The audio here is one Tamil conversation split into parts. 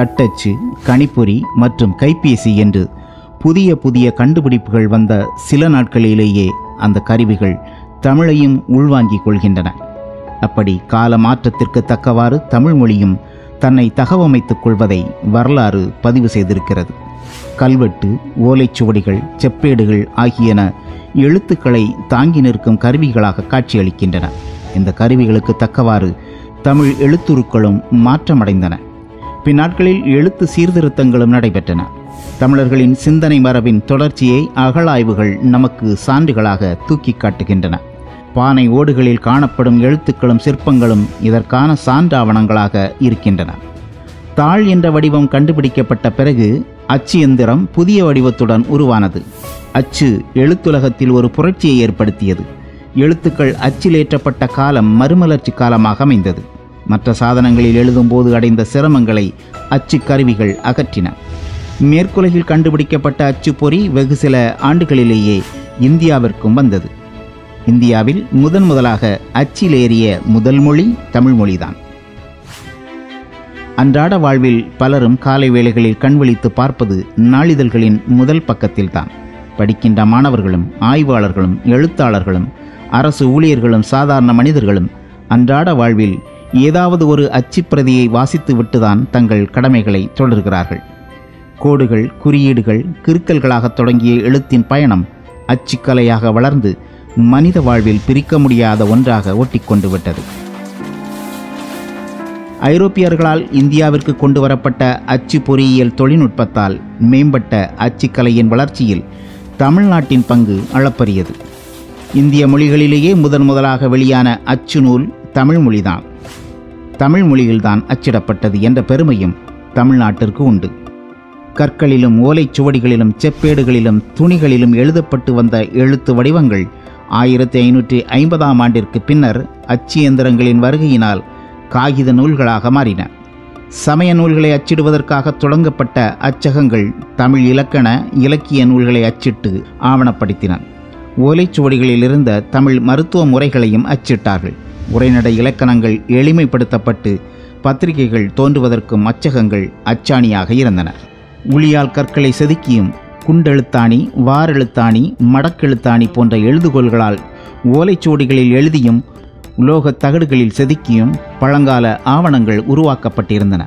தட்டச்சு, கணிப்பொறி மற்றும் கைபேசி என்று புதிய புதிய கண்டுபிடிப்புகள் வந்த சில நாட்களிலேயே அந்த கருவிகள் தமிழையும் உள்வாங்கிக் கொள்கின்றன. அப்படி கால மாற்றத்திற்கு தக்கவாறு தமிழ் மொழியும் தன்னை தகவமைத்துக் கொள்வதை வரலாறு பதிவு செய்திருக்கிறது. கல்வெட்டு, ஓலைச்சுவடிகள், செப்பேடுகள் ஆகியன எழுத்துக்களை தாங்கி நிற்கும் கருவிகளாக காட்சியளிக்கின்றன. இந்த கருவிகளுக்கு தக்கவாறு தமிழ் எழுத்துருக்களும் மாற்றமடைந்தன. பின்னாட்களில் எழுத்து சீர்திருத்தங்களும் நடைபெற்றன. தமிழர்களின் சிந்தனை மரபின் தொடர்ச்சியை அகழாய்வுகள் நமக்கு சான்றுகளாக தூக்கி காட்டுகின்றன. பானை ஓடுகளில் காணப்படும் எழுத்துக்களும் சிற்பங்களும் இதற்கான சான்றாவணங்களாக இருக்கின்றன. தாள் என்ற வடிவம் கண்டுபிடிக்கப்பட்ட பிறகு அச்சு எந்திரம் புதிய வடிவத்துடன் உருவானது. அச்சு எழுத்துலகத்தில் ஒரு புரட்சியை ஏற்படுத்தியது. எழுத்துக்கள் அச்சிலேற்றப்பட்ட காலம் மறுமலர்ச்சி காலமாக அமைந்தது. மற்ற சாதனங்களில் எழுதும்போது அடைந்த சிரமங்களை அச்சு கருவிகள் அகற்றின. மேற்குலகில் கண்டுபிடிக்கப்பட்ட அச்சுப்பொறி வெகு சில ஆண்டுகளிலேயே இந்தியாவிற்கும் வந்தது. இந்தியாவில் முதன் முதலாக அச்சிலேறிய முதல் மொழி தமிழ் மொழிதான். அன்றாட வாழ்வில் பலரும் காலை வேளைகளில் கண்விழித்து பார்ப்பது நாளிதழ்களின் முதல் பக்கத்தில்தான். படிக்கின்ற மாணவர்களும் ஆய்வாளர்களும் எழுத்தாளர்களும் அரசு ஊழியர்களும் சாதாரண மனிதர்களும் அன்றாட வாழ்வில் ஏதாவது ஒரு அச்சுப்பிரதியை வாசித்து விட்டுதான் தங்கள் கடமைகளை தொடர்கிறார்கள். கோடுகள், குறியீடுகள், கிறுக்கல்களாக தொடங்கிய எழுத்தின் பயணம் அச்சுக்கலையாக வளர்ந்து மனித வாழ்வில் பிரிக்க முடியாத ஒன்றாக ஒட்டிக்கொண்டு விட்டது. ஐரோப்பியர்களால் இந்தியாவிற்கு கொண்டு வரப்பட்ட அச்சு பொறியியல் தொழில்நுட்பத்தால் மேம்பட்ட அச்சுக்கலையின் வளர்ச்சியில் தமிழ்நாட்டின் பங்கு அளப்பரியது. இந்திய மொழிகளிலேயே முதன் முதலாக வெளியான அச்சு நூல் தமிழ் மொழிதான். தமிழ் மொழியில்தான் அச்சிடப்பட்டது என்ற பெருமையும் தமிழ்நாட்டிற்கு உண்டு. கற்களிலும் ஓலைச்சுவடிகளிலும் செப்பேடுகளிலும் துணிகளிலும் எழுதப்பட்டு வந்த எழுத்து வடிவங்கள் 1550 ஆண்டிற்கு பின்னர் அச்சு இயந்திரங்களின் வருகையினால் காகித நூல்களாக மாறின. சமய நூல்களை அச்சிடுவதற்காக தொடங்கப்பட்ட அச்சகங்கள் தமிழ் இலக்கண இலக்கிய நூல்களை அச்சிட்டு ஆவணப்படுத்தின. ஓலைச்சுவடிகளில் இருந்த தமிழ் மருத்துவ முறைகளையும் அச்சிட்டார்கள். உரைநடை இலக்கணங்கள் எளிமைப்படுத்தப்பட்டு பத்திரிகைகள் தோன்றுவதற்கும் அச்சகங்கள் அச்சாணியாக இருந்தன. உளியால் கற்களை செதுக்கியும் குண்டெழுத்தாணி, வாரெழுத்தாணி, மடக்கெழுத்தாணி போன்ற எழுதுகோள்களால் ஓலைச்சுவடிகளில் எழுதியும் உலோகத் தகடுகளில் செதுக்கியும் பழங்கால ஆவணங்கள் உருவாக்கப்பட்டிருந்தன.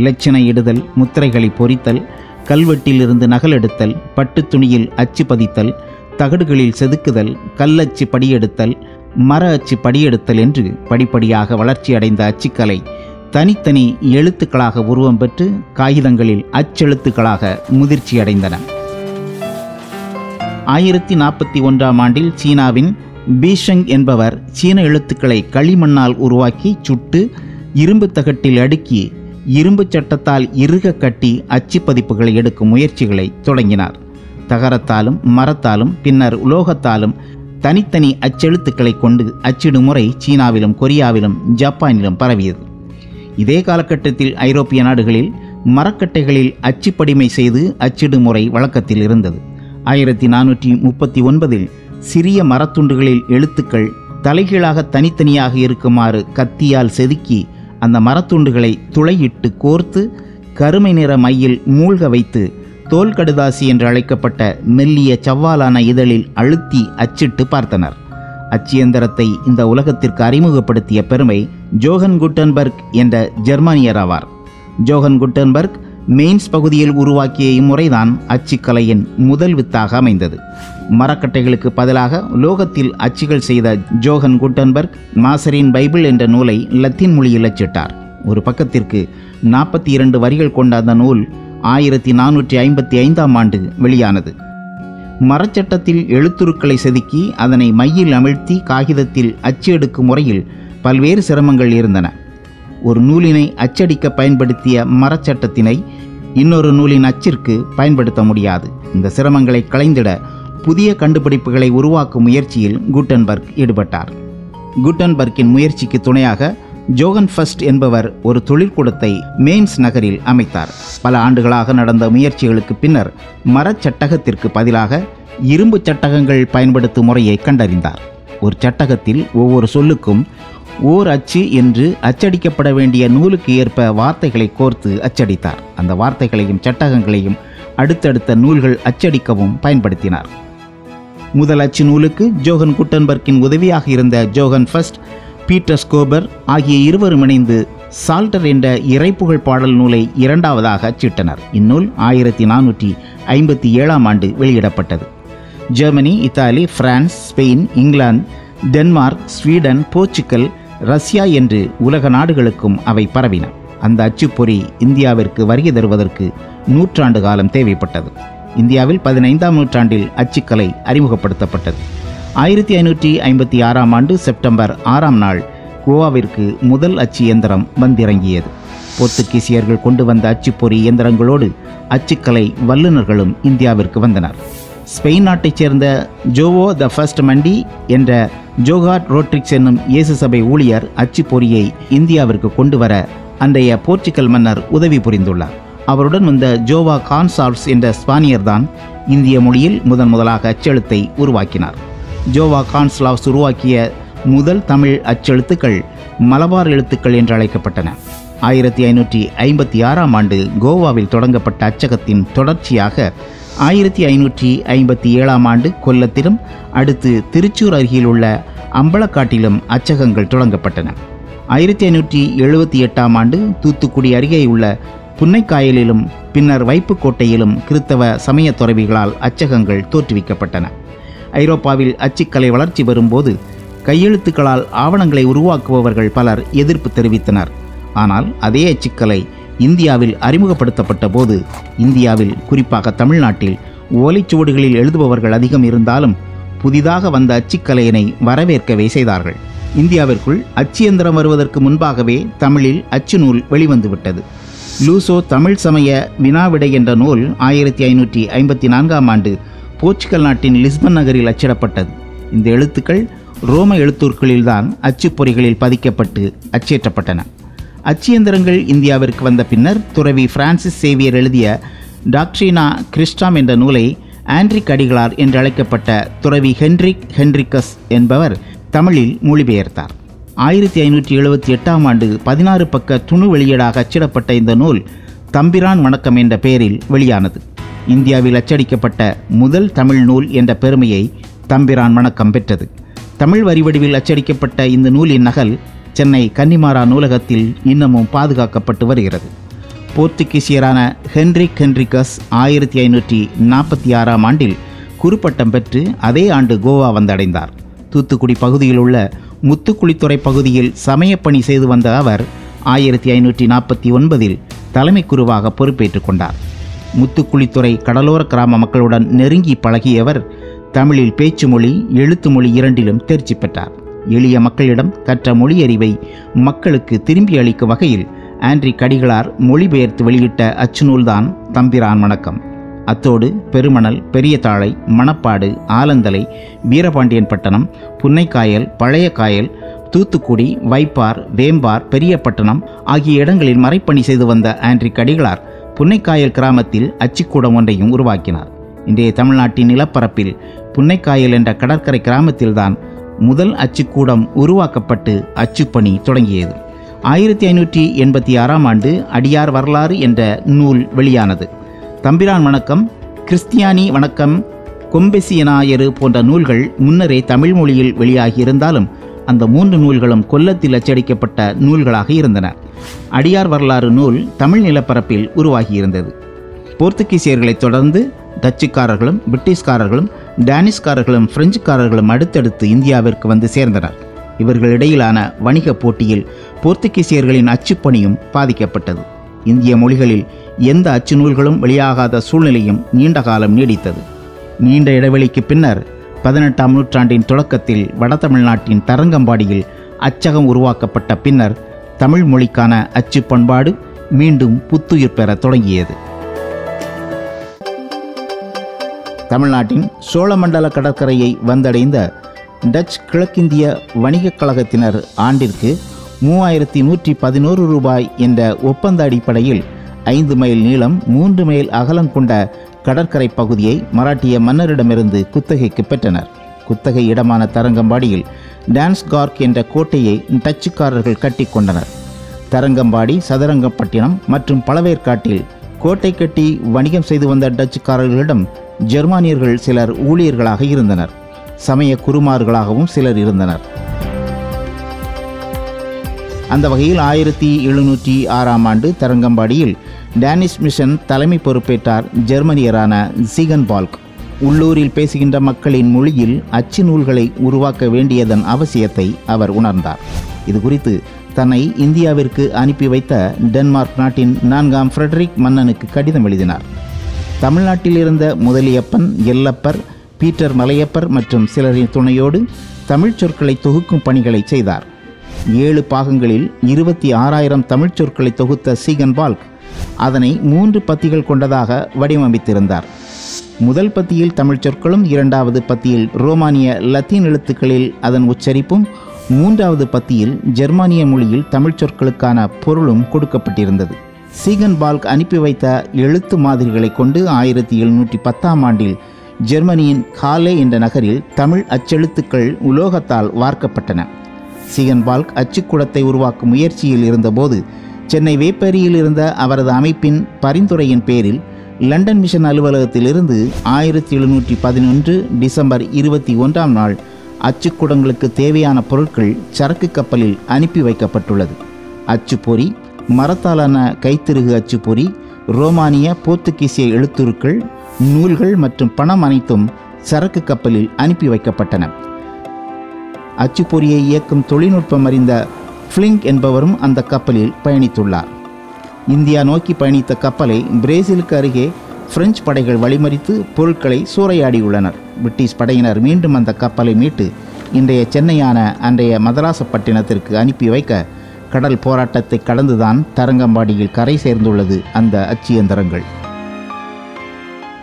இலச்சினை இடுதல், முத்திரைகளை பொறித்தல், கல்வெட்டிலிருந்து நகலெடுத்தல், பட்டு துணியில் அச்சு பதித்தல், தகடுகளில் செதுக்குதல், கல்லச்சு படியெடுத்தல், மர அச்சு படியெடுத்தல் என்று படிப்படியாக வளர்ச்சியடைந்த அச்சுக்கலை தனித்தனி எழுத்துக்களாக உருவம் பெற்று காகிதங்களில் அச்செழுத்துக்களாக முதிர்ச்சியடைந்தன. 1041 ஆண்டில் சீனாவின் பீஷங் என்பவர் சீன எழுத்துக்களை களிமண்ணால் உருவாக்கி சுட்டு இரும்பு தகட்டில் அடுக்கி இரும்பு சட்டத்தால் இறுக கட்டி அச்சு பதிப்புகளை எடுக்கும் முயற்சிகளை தொடங்கினார். தகரத்தாலும் மரத்தாலும் பின்னர் உலோகத்தாலும் தனித்தனி அச்செழுத்துக்களை கொண்டு அச்சிடும் முறை சீனாவிலும் கொரியாவிலும் ஜப்பானிலும் பரவியது. இதே காலகட்டத்தில் ஐரோப்பிய நாடுகளில் மரக்கட்டைகளில் அச்சுப்படிமை செய்து அச்சிடும் முறை வழக்கத்தில் இருந்தது. 1439 சிறிய மரத்துண்டுகளில் எழுத்துக்கள் தலைகீழாக தனித்தனியாக இருக்குமாறு கத்தியால் செதுக்கி அந்த மரத்துண்டுகளை துளையிட்டு கோர்த்து கருமை நிற மையில் மூழ்க வைத்து தோல்கடுதாசி என்று அழைக்கப்பட்ட மெல்லிய சவ்வாலான இதழில் அழுத்தி அச்சிட்டு பார்த்தனர். அச்சியந்திரத்தை இந்த உலகத்திற்கு அறிமுகப்படுத்திய பெருமை ஜோஹன் குட்டன்பர்க் என்ற ஜெர்மானியர் ஆவார். ஜோஹன் குட்டன்பர்க் மெயின்ஸ் பகுதியில் உருவாக்கிய இம்முறைதான் அச்சுக்கலையின் முதல் வித்தாக அமைந்தது. மரக்கட்டைகளுக்கு பதிலாக உலோகத்தில் அச்சுகள் செய்த ஜோஹன் குட்டன்பர்க் மாசரின் பைபிள் என்ற நூலை லத்தீன் மொழியில் அச்சிட்டார். ஒரு பக்கத்திற்கு 42 வரிகள் கொண்ட அந்த நூல் 1455 ஆண்டு வெளியானது. மரச்சட்டத்தில் எழுத்துருக்களை செதுக்கி அதனை மையில் அமிழ்த்தி காகிதத்தில் அச்சு எடுக்கும் முறையில் பல்வேறு சிரமங்கள் இருந்தன. ஒரு நூலினை அச்சடிக்க பயன்படுத்திய மரச்சட்டத்தினை இன்னொரு நூலின் அச்சிற்கு பயன்படுத்த முடியாது. இந்த சிரமங்களை களைந்திட புதிய கண்டுபிடிப்புகளை உருவாக்கும் முயற்சியில் குட்டன்பர்க் ஈடுபட்டார். குட்டன்பர்க்கின் முயற்சிக்கு துணையாக ஜோகன் ஃபஸ்ட் என்பவர் ஒரு தொழிற்கூடத்தை மெயின்ஸ் நகரில் அமைத்தார். பல ஆண்டுகளாக நடந்த முயற்சிகளுக்கு பின்னர் மரச்சட்டகத்திற்கு பதிலாக இரும்பு சட்டகங்கள் பயன்படுத்தும் முறையை கண்டறிந்தார். ஒரு சட்டகத்தில் ஒவ்வொரு சொல்லுக்கும் ஓர் அச்சு என்று அச்சடிக்கப்பட வேண்டிய நூலுக்கு ஏற்ப வார்த்தைகளை கோர்த்து அச்சடித்தார். அந்த வார்த்தைகளையும் சட்டகங்களையும் அடுத்தடுத்த நூல்கள் அச்சடிக்கவும் பயன்படுத்தினார். முதல் அச்சு நூலுக்கு ஜோஹன் குட்டன்பர்க்கின் உதவியாக இருந்த ஜோஹன் ஃபர்ஸ்ட், பீட்டர் ஸ்கோபர் ஆகிய இருவரும் இணைந்து சால்டர் என்ற இறைப்புகழ் பாடல் நூலை இரண்டாவதாக அச்சிட்டனர். இந்நூல் 1457 ஆண்டு வெளியிடப்பட்டது. Germany, Italy, France, Spain, England, Denmark, Sweden, Portugal, Russia என்று உலக நாடுகளுக்கும் அவை பரவின. அந்த அச்சுப்பொறி இந்தியாவிற்கு வருகை தருவதற்கு 100 ஆண்டு காலம் தேவைப்பட்டது. இந்தியாவில் 15ஆம் நூற்றாண்டில் அச்சுக்கலை அறிமுகப்படுத்தப்பட்டது. 1556 ஆண்டு செப்டம்பர் 6 நாள் கோவாவிற்கு முதல் அச்சு இயந்திரம் வந்திறங்கியது. போர்த்துகீசியர்கள் கொண்டு வந்த அச்சுப்பொறி இயந்திரங்களோடு அச்சுக்கலை வல்லுநர்களும் இந்தியாவிற்கு வந்தனர். ஸ்பெயின் நாட்டைச் சேர்ந்த ஜோவோ த ஃபர்ஸ்ட் மண்டி என்ற ஜோகாட் ரோட்ரிக்ஸ் என்னும் இயேசு சபை ஊழியர் அச்சுப்பொறியை இந்தியாவிற்கு கொண்டு வர அன்றைய போர்ச்சுக்கல் மன்னர் உதவி புரிந்துள்ளார். அவருடன் வந்த ஜோவா கான்சால்வ்ஸ் என்ற ஸ்பானியர்தான் இந்திய மொழியில் முதன் முதலாக அச்செழுத்தை உருவாக்கினார். ஜோவா கான்சால்வ்ஸ் உருவாக்கிய முதல் தமிழ் அச்செழுத்துக்கள் மலபார் எழுத்துக்கள் என்று அழைக்கப்பட்டன. 1556 ஆண்டு கோவாவில் தொடங்கப்பட்ட அச்சகத்தின் தொடர்ச்சியாக 1557 ஆண்டு கொல்லத்திலும் அடுத்து திருச்சூர் அருகில் உள்ள அம்பலக்காட்டிலும் அச்சகங்கள் தொடங்கப்பட்டன. 1578 ஆண்டு தூத்துக்குடி அருகே உள்ள புன்னைக்காயலிலும் பின்னர் வைப்புக்கோட்டையிலும் கிறித்தவ சமய துறவிகளால் அச்சகங்கள் தோற்றுவிக்கப்பட்டன. ஐரோப்பாவில் அச்சுக்கலை வளர்ச்சி வரும்போது கையெழுத்துக்களால் ஆவணங்களை உருவாக்குபவர்கள் பலர் எதிர்ப்பு தெரிவித்தனர். ஆனால் அதே அச்சுக்கலை இந்தியாவில் அறிமுகப்படுத்தப்பட்ட போது இந்தியாவில், குறிப்பாக தமிழ்நாட்டில், ஓலைச்சுவடுகளில் எழுதுபவர்கள் அதிகம் இருந்தாலும் புதிதாக வந்த அச்சுக்கலையினை வரவேற்கவே செய்தார்கள். இந்தியாவிற்குள் அச்சு இயந்திரம் வருவதற்கு முன்பாகவே தமிழில் அச்சு நூல் வெளிவந்துவிட்டது. லூசோ தமிழ் சமய வினாவிடை என்ற நூல் 1554 ஆண்டு போர்ச்சுகல் நாட்டின் லிஸ்பன் நகரில் அச்சிடப்பட்டது. இந்த எழுத்துக்கள் ரோம எழுத்தூர்களில்தான் அச்சுப்பொறிகளில் பதிக்கப்பட்டு அச்சேற்றப்பட்டன. அச்சியந்திரங்கள் இந்தியாவிற்கு வந்த பின்னர் துறவி பிரான்சிஸ் சேவியர் எழுதிய டாக்ட்ரினா கிறிஸ்டாம் என்ற நூலை ஆண்ட்ரிக் அடிகளார் என்று அழைக்கப்பட்ட துறவி ஹென்ரிக் ஹென்ரிக்கஸ் என்பவர் தமிழில் மொழிபெயர்த்தார். 1578 ஆண்டு 16 பக்க துணு வெளியீடாக அச்சிடப்பட்ட இந்த நூல் தம்பிரான் வணக்கம் என்ற பெயரில் வெளியானது. இந்தியாவில் அச்சடிக்கப்பட்ட முதல் தமிழ் நூல் என்ற பெருமையை தம்பிரான் வணக்கம் பெற்றது. தமிழ் வரிவடிவில் அச்சடிக்கப்பட்ட இந்த நூலின் நகல் சென்னை கன்னிமாரா நூலகத்தில் இன்னமும் பாதுகாக்கப்பட்டு வருகிறது. போர்த்துகீசியரான ஹென்ரிக் ஹென்ரிக்கஸ் 1546 ஆண்டில் குறுப்பட்டம் பெற்று அதே ஆண்டு கோவா வந்தடைந்தார். தூத்துக்குடி பகுதியில் உள்ள முத்துக்குளித்துறை பகுதியில் சமயப்பணி செய்து வந்த அவர் 1549 தலைமை குருவாக பொறுப்பேற்றுக் கொண்டார். முத்துக்குளித்துறை கடலோர கிராம மக்களுடன் நெருங்கி பழகியவர் தமிழில் பேச்சு மொழி, எழுத்து மொழி இரண்டிலும் தேர்ச்சி பெற்றார். எளிய மக்களிடம் கற்ற மொழியறிவை மக்களுக்கு திரும்பி அளிக்கும் வகையில் ஆண்ட்ரிக் அடிகளார் மொழிபெயர்த்து வெளியிட்ட அச்சுநூல்தான் தம்பிரான் வணக்கம். அத்தோடு பெருமணல், பெரியதாழை, மணப்பாடு, ஆலந்தலை, வீரபாண்டியன் பட்டணம், புன்னைக்காயல், பழையக்காயல், தூத்துக்குடி, வைப்பார், வேம்பார், பெரியப்பட்டணம் ஆகிய இடங்களில் மறைப்பணி செய்து வந்த ஆண்ட்ரிக் அடிகளார் புன்னைக்காயல் கிராமத்தில் அச்சுக்கூடம் ஒன்றையும் உருவாக்கினார். இன்றைய தமிழ்நாட்டின் நிலப்பரப்பில் புன்னைக்காயல் என்ற கடற்கரை கிராமத்தில்தான் முதல் அச்சுக்கூடம் உருவாக்கப்பட்டு அச்சுப்பணி தொடங்கியது. 1586 ஆண்டு அடியார் வரலாறு என்ற நூல் வெளியானது. தம்பிரான் வணக்கம், கிறிஸ்தியானி வணக்கம், கொம்பெசியனாயரு போன்ற நூல்கள் முன்னரே தமிழ் மொழியில் வெளியாகியிருந்தாலும் அந்த 3 நூல்களும் கொல்லத்தில் அச்சடிக்கப்பட்ட நூல்களாக இருந்தன. அடியார் வரலாறு நூல் தமிழ் நிலப்பரப்பில் உருவாகியிருந்தது. போர்த்துகீசியர்களைத் தொடர்ந்து டச்சுக்காரர்களும், பிரிட்டிஷ்காரர்களும், டேனிஷ்காரர்களும், பிரெஞ்சுக்காரர்களும் அடுத்தடுத்து இந்தியாவிற்கு வந்து சேர்ந்தனர். இவர்களிடையிலான வணிக போட்டியில் போர்த்துகீசியர்களின் அச்சுப்பணியும் பாதிக்கப்பட்டது. இந்திய மொழிகளில் எந்த அச்சு நூல்களும் வெளியாகாத சூழ்நிலையும் நீண்ட காலம் நீடித்தது. நீண்ட இடைவெளிக்கு பின்னர் 18ஆம் நூற்றாண்டின் தொடக்கத்தில் வட தமிழ்நாட்டின் தரங்கம்பாடியில் அச்சகம் உருவாக்கப்பட்ட பின்னர் தமிழ் மொழிக்கான அச்சு பண்பாடு மீண்டும் புத்துயிர் பெற தொடங்கியது. தமிழ்நாட்டின் சோழமண்டல கடற்கரையை வந்தடைந்த டச் கிழக்கிந்திய வணிகக் கழகத்தினர் ஆண்டிற்கு 3111 ரூபாய் என்ற ஒப்பந்த அடிப்படையில் 5 மைல் நீளம், 3 மைல் அகலம் கொண்ட கடற்கரை பகுதியை மராட்டிய மன்னரிடமிருந்து குத்தகைக்கு பெற்றனர். குத்தகை இடமான தரங்கம்பாடியில் டான்ஸ்கார்க் என்ற கோட்டையை டச்சுக்காரர்கள் கட்டி கொண்டனர். தரங்கம்பாடி, சதுரங்கப்பட்டினம் மற்றும் பழவேற்காட்டில் கோட்டை கட்டி வணிகம் செய்து வந்த டச்சுக்காரர்களிடம் ஜெர்மானியர்கள் சிலர் ஊழியர்களாக இருந்தனர். சமய குருமார்களாகவும் சிலர் இருந்தனர். அந்த வகையில் 1706 தரங்கம்பாடியில் டேனிஷ் மிஷன் தலைமை பொறுப்பேற்றார் ஜெர்மனியரான சீகன்பால்க். உள்ளூரில் பேசுகின்ற மக்களின் மொழியில் அச்சு நூல்களை உருவாக்க வேண்டியதன் அவசியத்தை அவர் உணர்ந்தார். இது குறித்து தன்னை இந்தியாவிற்கு அனுப்பி வைத்த டென்மார்க் நாட்டின் 4ஆம் ஃப்ரெட்ரிக் மன்னனுக்கு கடிதம் எழுதினார். தமிழ்நாட்டில் இருந்த முதலியப்பன், எல்லப்பர், பீட்டர் மலையப்பர் மற்றும் சிலரின் துணையோடு தமிழ் சொற்களை தொகுக்கும் பணிகளை செய்தார். 7 பாகங்களில் 26,000 தமிழ் சொற்களை தொகுத்த சீகன்பால்க் அதனை 3 பத்திகள் கொண்டதாக வடிவமைத்திருந்தார். முதல் பத்தியில் தமிழ் சொற்களும், 2வது பத்தியில் ரோமானிய லத்தீன் எழுத்துக்களில் அதன் உச்சரிப்பும், 3வது பத்தியில் ஜெர்மானிய மொழியில் தமிழ் சொற்களுக்கான பொருளும் கொடுக்கப்பட்டிருந்தது. சீகன்பால்க் அனுப்பி வைத்த எழுத்து மாதிரிகளை கொண்டு 1710 ஜெர்மனியின் காலே என்ற நகரில் தமிழ் அச்செழுத்துக்கள் உலோகத்தால் வார்க்கப்பட்டன. சீகன்பால்க் அச்சுக்கூடத்தை உருவாக்கும் முயற்சியில் இருந்தபோது சென்னை வேப்பேரியில் இருந்த அவரது அமைப்பின் பரிந்துரையின் பேரில் லண்டன் மிஷன் அலுவலகத்திலிருந்து 1711 டிசம்பர் 21 அச்சுக்கூடங்களுக்கு தேவையான பொருட்கள் சரக்கு கப்பலில் அனுப்பி வைக்கப்பட்டுள்ளது. அச்சுப்பொறி, மரத்தாலான கைத்திருகு அச்சுப்பொறி, ரோமானிய போர்த்துகீசிய எழுத்துருக்கள், நூல்கள் மற்றும் பணம் அனைத்தும் சரக்கு கப்பலில் அனுப்பி வைக்கப்பட்டன. அச்சுப்பொறியை இயக்கும் தொழில்நுட்பம் அறிந்த ஃப்ளிங்க் என்பவரும் அந்த கப்பலில் பயணித்துள்ளார். இந்தியா நோக்கி பயணித்த கப்பலை பிரேசிலுக்கு அருகே பிரெஞ்சு படைகள் வழிமறித்து பொருட்களை சூறையாடியுள்ளனர். பிரிட்டிஷ் படையினர் மீண்டும் அந்த கப்பலை மீட்டு இன்றைய சென்னையான அன்றைய மதராசப்பட்டினத்திற்கு அனுப்பி வைக்க கடல் போராட்டத்தை கடந்துதான் தரங்கம்பாடியில் கரை சேர்ந்துள்ளது அந்த அச்சியந்திரங்கள்.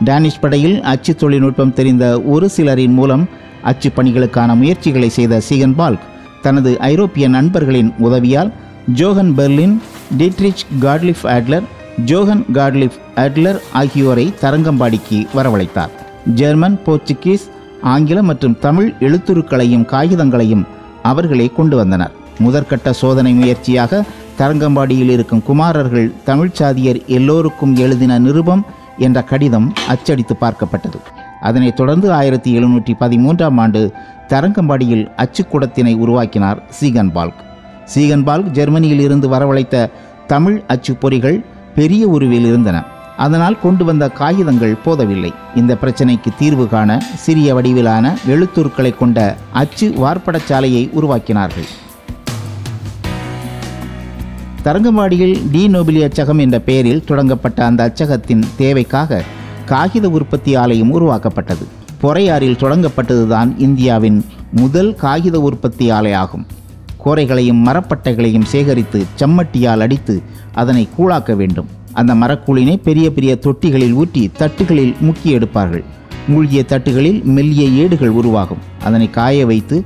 டேனிஷ் படையில் அச்சு தொழில்நுட்பம் தெரிந்த ஒரு சிலரின் மூலம் அச்சு பணிகளுக்கான முயற்சிகளை செய்த சீகன்பால்க் தனது ஐரோப்பிய நண்பர்களின் உதவியால் Johann Berlin, Dietrich Gottlieb Adler, Johann Gottlieb Adler ஆகியோரை தரங்கம்பாடிக்கு வரவழைத்தார். ஜெர்மன், போர்ச்சுகீஸ், ஆங்கிலம் மற்றும் தமிழ் எழுத்துருக்களையும் காகிதங்களையும் அவர்களே கொண்டு வந்தனர். முதற்கட்ட சோதனை முயற்சியாக தரங்கம்பாடியில் இருக்கும் குமாரர்கள் தமிழ்ச்சாதியர் எல்லோருக்கும் எழுதின நிருபம் என்ற கடிதம் அச்சடித்து பார்க்கப்பட்டது. அதனைத் தொடர்ந்து 1713 தரங்கம்பாடியில் அச்சுக்கூடத்தினை உருவாக்கினார் சீகன்பால்க். சீகன்பால்க் ஜெர்மனியில் இருந்து வரவழைத்த தமிழ் அச்சுப்பொறிகள் பெரிய உருவில் இருந்தன. அதனால் கொண்டு வந்த காகிதங்கள் போதவில்லை. இந்த பிரச்சனைக்கு தீர்வு காண சிறிய வடிவிலான எழுத்துருக்களை கொண்ட அச்சு வார்ப்படச்சாலையை உருவாக்கினார்கள். தரங்கம்பாடியில் டி நோபிலி அச்சகம் என்ற பெயரில் தொடங்கப்பட்ட அந்த அச்சகத்தின் தேவைக்காக காகித உற்பத்தி ஆலையும் உருவாக்கப்பட்டது. பொறையாறில் தொடங்கப்பட்டதுதான் இந்தியாவின் முதல் காகித உற்பத்தி ஆலையாகும். கோரைகளையும் மரப்பட்டைகளையும் சேகரித்து சம்மட்டியால் அடித்து அதனை கூழாக்க வேண்டும். அந்த மரக்கூழினை பெரிய பெரிய தொட்டிகளில் ஊற்றி தட்டுகளில் முக்கி எடுப்பார்கள். மூழ்கிய தட்டுகளில் மெல்லிய ஏடுகள் உருவாகும். அதனை காய வைத்து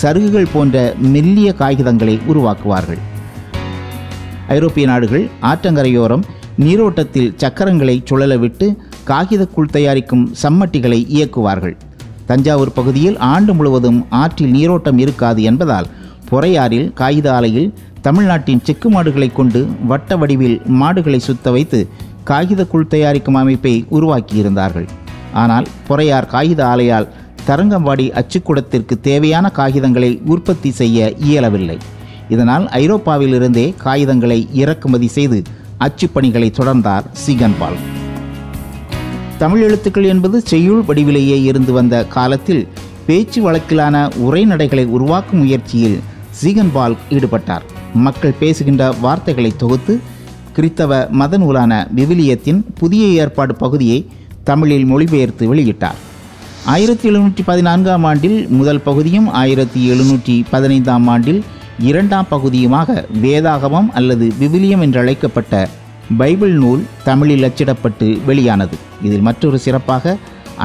சருகுகள் போன்ற மெல்லிய காகிதங்களை உருவாக்குவார்கள். ஐரோப்பிய நாடுகள் ஆற்றங்கரையோரம் நீரோட்டத்தில் சக்கரங்களை சுழலவிட்டு காகிதக்கூழ் தயாரிக்கும் சம்மட்டிகளை இயக்குவார்கள். தஞ்சாவூர் பகுதியில் ஆண்டு முழுவதும் ஆற்றில் நீரோட்டம் இருக்காது என்பதால் பொறையாறில் காகித ஆலையில் தமிழ்நாட்டின் செக்கு மாடுகளை கொண்டு வட்ட வடிவில் மாடுகளை சுத்த வைத்து காகிதக்கூழ் தயாரிக்கும் அமைப்பை உருவாக்கியிருந்தார்கள். ஆனால் பொறையார் காகித ஆலையால் தரங்கம்பாடி அச்சுக்கூடத்திற்கு தேவையான காகிதங்களை உற்பத்தி செய்ய இயலவில்லை. இதனால் ஐரோப்பாவிலிருந்தே காகிதங்களை இறக்குமதி செய்து அச்சுப்பணிகளை தொடர்ந்தார் சீகன்பால்க். தமிழ் எழுத்துக்கள் என்பது செய்யுள் வடிவிலேயே இருந்து வந்த காலத்தில் பேச்சு வழக்கிலான உரைநடைகளை உருவாக்கும் முயற்சியில் சீகன்பால்க் ஈடுபட்டார். மக்கள் பேசுகின்ற வார்த்தைகளை தொகுத்து கிறித்தவ மத நூலான விவிலியத்தின் புதிய ஏற்பாடு பகுதியை தமிழில் மொழிபெயர்த்து வெளியிட்டார். 1714 முதல் பகுதியும் 1715 இரண்டாம் பகுதியுமாக வேதாகமம் அல்லது விவிலியம் என்றழைக்கப்பட்ட பைபிள் நூல் தமிழில் அச்சிடப்பட்டு வெளியானது. இதில் மற்றொரு சிறப்பாக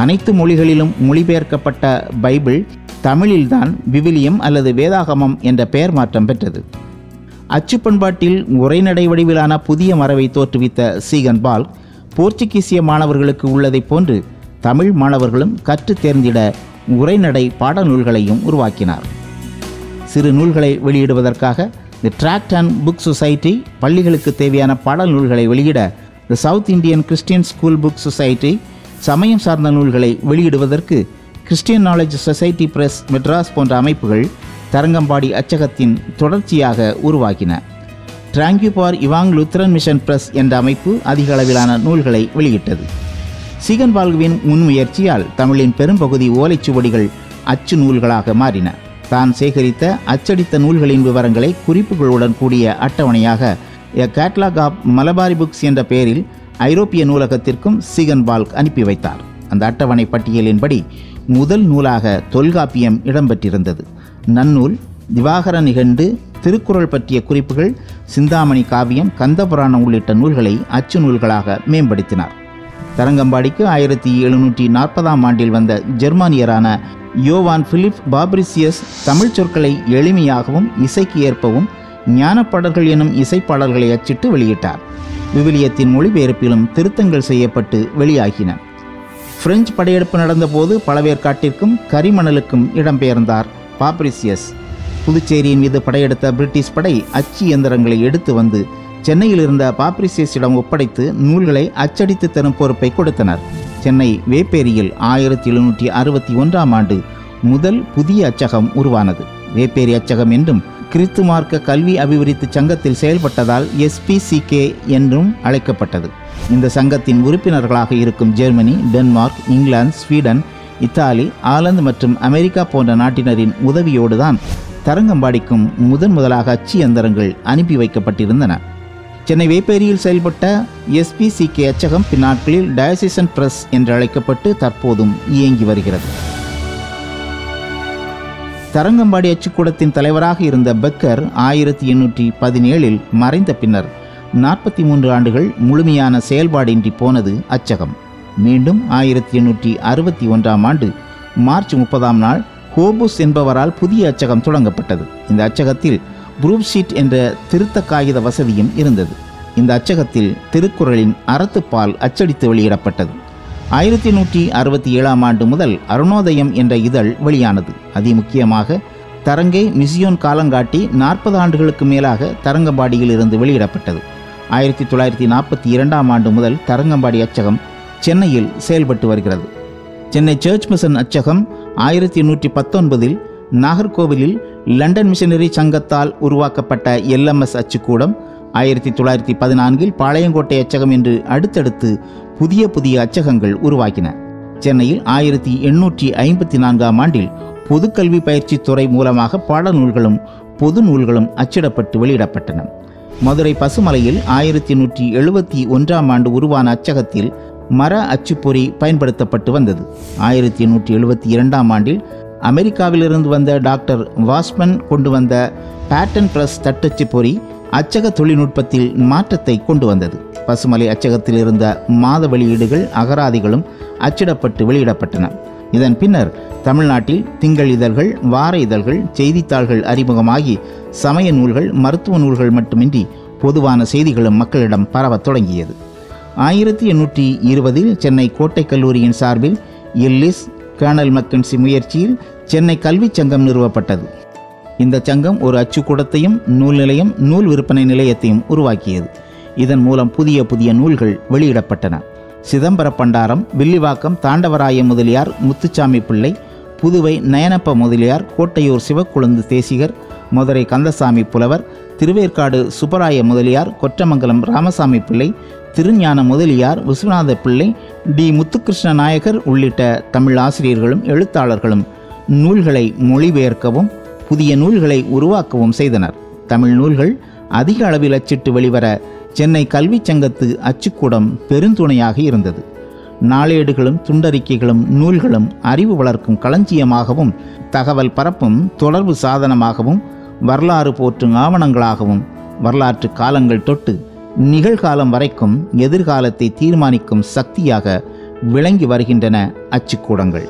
அனைத்து மொழிகளிலும் மொழிபெயர்க்கப்பட்ட பைபிள் தமிழில்தான் விவிலியம் அல்லது வேதாகமம் என்ற பெயர் மாற்றம் பெற்றது. அச்சு பண்பாட்டில் உரைநடை வடிவிலான புதிய மரபை தோற்றுவித்த சீகன்பால்க் போர்ச்சுகீசிய மாணவர்களுக்கு உள்ளதைப் போன்று தமிழ் மாணவர்களும் கற்று தேர்ந்திட உரைநடை பாடநூல்களையும் உருவாக்கினார். சிறு நூல்களை வெளியிடுவதற்காக the tract and book society பள்ளிகளுக்கு தேவையான பாடல் நூல்களை வெளியிட the south Indian Christian school book society சமயம் சார்ந்த நூல்களை வெளியிடுவதற்கு Christian knowledge society press Madras போன்ற அமைப்புகள் தரங்கம்பாடி அச்சகத்தின் தொடர்ச்சியாக உருவாக்கின. டிராங்க்யூ பார் இவாங் லுத்ரன் மிஷன் பிரஸ் என்ற அமைப்பு அதிக அளவிலான நூல்களை வெளியிட்டது. சீகன் பால்குவின் முன்முயற்சியால் தமிழின் பெரும்பகுதி ஓலைச்சுவடிகள் அச்சு நூல்களாக மாறின. தான் சேகரித்த அச்சடித்த நூல்களின் விவரங்களை குறிப்புகளுடன் கூடிய அட்டவணையாக a catalogue of Malabari books என்ற பெயரில் ஐரோப்பிய நூலகத்திற்கும் சீகன் பால்க் அனுப்பி வைத்தார். அந்த அட்டவணை பட்டியலின்படி முதல் நூலாக தொல்காப்பியம் இடம்பெற்றிருந்தது. நன்னூல், திவாகர நிகண்டு, திருக்குறள் பற்றிய குறிப்புகள், சிந்தாமணி காவியம், கந்தபுராணம் உள்ளிட்ட நூல்களை அச்சு நூல்களாக மேம்படுத்தினார். தரங்கம்பாடிக்கு 1740 ஆண்டில் வந்த ஜெர்மானியரான யோவான் பிலிப் பாப்ரிசியஸ் தமிழ் சொற்களை எளிமையாகவும் இசைக்கு ஏற்பவும் ஞானப்பாடல்கள் எனும் இசைப்பாடல்களை அச்சிட்டு வெளியிட்டார். விவிலியத்தின் மொழிபெயர்ப்பிலும் திருத்தங்கள் செய்யப்பட்டு வெளியாகின. பிரெஞ்சு படையெடுப்பு நடந்தபோது பழவேற்காட்டிற்கும் கரிமணலுக்கும் இடம்பெயர்ந்தார் பாப்ரிசியஸ். புதுச்சேரியின் மீது படையெடுத்த பிரிட்டிஷ் படை அச்சு இயந்திரங்களை எடுத்து வந்து சென்னையில் இருந்த பாப்ரிசியஸிடம் ஒப்படைத்து நூல்களை அச்சடித்து தரும் பொறுப்பை கொடுத்தனர். சென்னை வேப்பேரியில் 1761 ஆண்டு முதல் புதிய அச்சகம் உருவானது. வேப்பேரி அச்சகம் என்றும் கிறித்து மார்க்க கல்வி அபிவிருத்தி சங்கத்தில் செயல்பட்டதால் SPCK என்றும் அழைக்கப்பட்டது. இந்த சங்கத்தின் உறுப்பினர்களாக இருக்கும் Germany, Denmark, England, Sweden, Italy, Holland மற்றும் அமெரிக்கா போன்ற நாட்டினரின் உதவியோடுதான் தரங்கம்பாடிக்கும் முதலாக அச்சு இயந்திரங்கள் அனுப்பி வைக்கப்பட்டிருந்தன. சென்னை வேப்பேரியில் செயல்பட்ட SPCK அச்சகம் பின்னாட்களில் டயசிசன் பிரஸ் என்று அழைக்கப்பட்டு தற்போதும் இயங்கி வருகிறது. தரங்கம்பாடி அச்சுக்கூடத்தின் தலைவராக இருந்த பெக்கர் 1817 மறைந்த பின்னர் 43 ஆண்டுகள் முழுமையான செயல்பாடின்றி போனது அச்சகம். மீண்டும் 1861 ஆண்டு மார்ச் 30 நாள் கோபுஸ் என்பவரால் புதிய அச்சகம் தொடங்கப்பட்டது. இந்த அச்சகத்தில் ப்ரூப்ஷீட் என்ற திருத்த காகித வசதியும் இருந்தது. இந்த அச்சகத்தில் திருக்குறளின் அறத்துப்பால் அச்சடித்து வெளியிடப்பட்டது. 1867 ஆண்டு முதல் அருணோதயம் என்ற இதழ் வெளியானது. அதிமுக்கியமாக தரங்கை மிசியோன் காலங்காட்டி 40 ஆண்டுகளுக்கு மேலாக தரங்கம்பாடியில் இருந்து வெளியிடப்பட்டது. 1942 ஆண்டு முதல் தரங்கம்பாடி அச்சகம் சென்னையில் செயல்பட்டு வருகிறது. சென்னை சர்ச் மிஷன் அச்சகம் 1819 நாகர்கோவிலில் லண்டன் மிஷனரி சங்கத்தால் உருவாக்கப்பட்ட LMS அச்சுக்கூடம். 1914 பாளையங்கோட்டை அச்சகம் என்று அடுத்தடுத்து புதிய புதிய அச்சகங்கள் உருவாக்கின. சென்னையில் 1854 ஆண்டில் பொதுக்கல்வி பயிற்சித்துறை மூலமாக பாடநூல்களும் பொது நூல்களும் அச்சிடப்பட்டு வெளியிடப்பட்டன. மதுரை பசுமலையில் 1871 ஆண்டு உருவான அச்சகத்தில் மர அச்சுப்பொறி பயன்படுத்தப்பட்டு வந்தது. 1872 ஆண்டில் அமெரிக்காவிலிருந்து வந்த டாக்டர் வாஸ்மன் கொண்டு வந்த பேட்டன் பிரஸ் தட்டச்சு பொறி அச்சக தொழில்நுட்பத்தில் மாற்றத்தை கொண்டு வந்தது. பசுமலை அச்சகத்தில் இருந்த மாத வெளியீடுகள் அகராதிகளும் அச்சிடப்பட்டு வெளியிடப்பட்டன. இதன் பின்னர் தமிழ்நாட்டில் திங்கள் இதழ்கள், வார இதழ்கள், செய்தித்தாள்கள் அறிமுகமாகி சமய நூல்கள், மருத்துவ நூல்கள் மட்டுமின்றி பொதுவான செய்திகளும் மக்களிடம் பரவத் தொடங்கியது. 1820 சென்னை கோட்டை கல்லூரியின் சார்பில் எல்லிஸ் கேர்னல் மக்கன்சி முயற்சியில் சென்னை கல்வி சங்கம் நிறுவப்பட்டது. இந்த சங்கம் ஒரு அச்சுக்கூடத்தையும் நூல் நிலையம், நூல் விற்பனை நிலையத்தையும் உருவாக்கியது. இதன் மூலம் புதிய புதிய நூல்கள் வெளியிடப்பட்டன. சிதம்பர பண்டாரம், வில்லிவாக்கம் தாண்டவராய முதலியார், முத்துச்சாமி பிள்ளை, புதுவை நயனப்ப முதலியார், கோட்டையூர் சிவக்குழுந்து தேசிகர், மதுரை கந்தசாமி புலவர், திருவேற்காடு சுப்பராய முதலியார், கொற்றமங்கலம் ராமசாமி பிள்ளை, திருஞான முதலியார், விஸ்வநாத பிள்ளை, டி முத்துகிருஷ்ண நாயகர் உள்ளிட்ட தமிழ் ஆசிரியர்களும் எழுத்தாளர்களும் நூல்களை மொழிபெயர்க்கவும் புதிய நூல்களை உருவாக்கவும் செய்தனர். தமிழ் நூல்கள் அதிக அளவில் அச்சிட்டு வெளிவர சென்னை கல்வி சங்கத்து அச்சுக்கூடம் பெருந்துணையாக இருந்தது. நாளேடுகளும் துண்டறிக்கைகளும் நூல்களும் அறிவு வளர்க்கும் களஞ்சியமாகவும், தகவல் பரப்பும் தொடர்பு சாதனமாகவும், வரலாறு போற்றும் ஆவணங்களாகவும், வரலாற்று காலங்கள் தொட்டு நிகழ்காலம் வரைக்கும் எதிர்காலத்தை தீர்மானிக்கும் சக்தியாக விளங்கி வருகின்றன அச்சுக்கூடங்கள்.